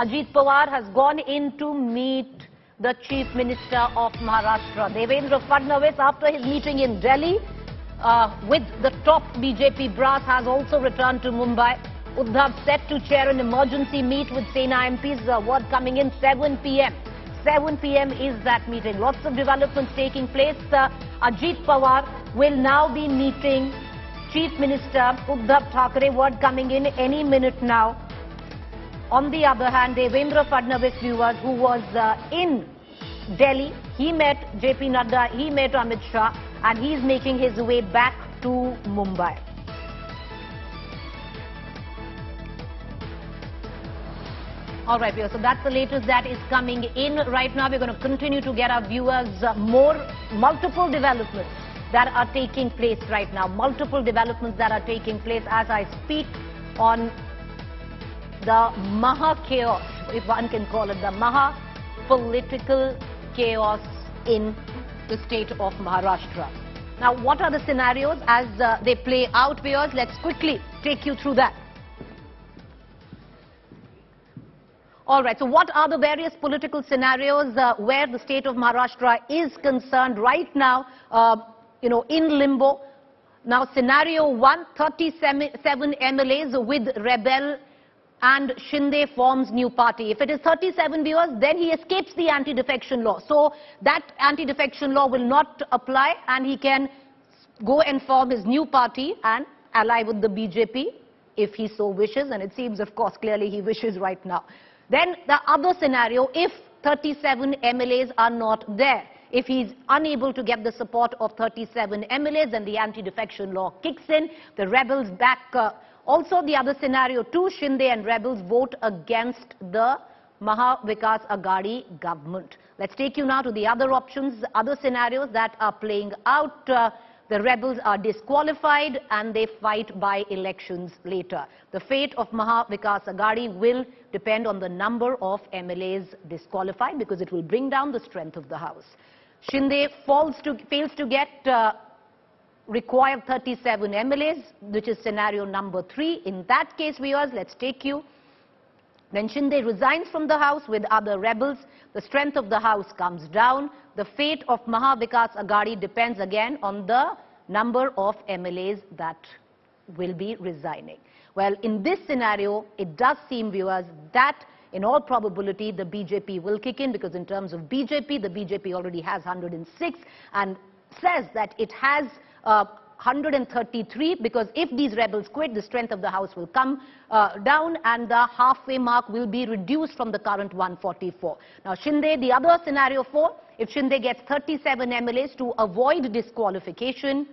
Ajit Pawar has gone in to meet the Chief Minister of Maharashtra, Devendra Fadnavis, after his meeting in Delhi with the top BJP brass, has also returned to Mumbai. Uddhav set to chair an emergency meet with Sena MPs, word coming in 7 p.m. 7 p.m. is that meeting. Lots of developments taking place. Ajit Pawar will now be meeting Chief Minister Uddhav Thackeray, word coming in any minute now. On the other hand, Devendra Fadnavis, viewers, who was in Delhi, he met J.P. Nadda, he met Amit Shah, and he's making his way back to Mumbai. All right, viewers, so that's the latest that is coming in right now. We're going to continue to get our viewers multiple developments that are taking place right now. Multiple developments that are taking place as I speak on the Maha chaos, if one can call it, the Maha political chaos in the state of Maharashtra. Now, what are the scenarios as they play out, viewers? Let's quickly take you through that. All right, so what are the various political scenarios where the state of Maharashtra is concerned right now, in limbo? Now, scenario 1, 37 MLAs with rebel and Shinde forms new party. If it is 37, viewers, then he escapes the anti-defection law. So that anti-defection law will not apply and he can go and form his new party and ally with the BJP if he so wishes. And it seems, of course, clearly he wishes right now. Then the other scenario, if 37 MLAs are not there, if he's unable to get the support of 37 MLAs, then the anti-defection law kicks in, the rebels back. Also, the other scenario, too, Shinde and rebels vote against the Maha Vikas Aghadi government. Let's take you now to the other options, other scenarios that are playing out. The rebels are disqualified and they fight by elections later. The fate of Maha Vikas Aghadi will depend on the number of MLAs disqualified because it will bring down the strength of the house. Shinde fails to get required 37 MLAs, which is scenario number 3. In that case, viewers, let's take you. Then Shinde resigns from the house with other rebels. The strength of the house comes down. The fate of Maha Vikas Aghadi depends again on the number of MLAs that will be resigning. Well, in this scenario, it does seem, viewers, that in all probability, the BJP will kick in because in terms of BJP, the BJP already has 106 and says that it has 133 because if these rebels quit, the strength of the house will come down and the halfway mark will be reduced from the current 144. Now, Shinde, the other scenario 4, if Shinde gets 37 MLAs to avoid disqualification,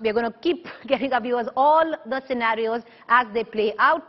we're going to keep getting our viewers all the scenarios as they play out.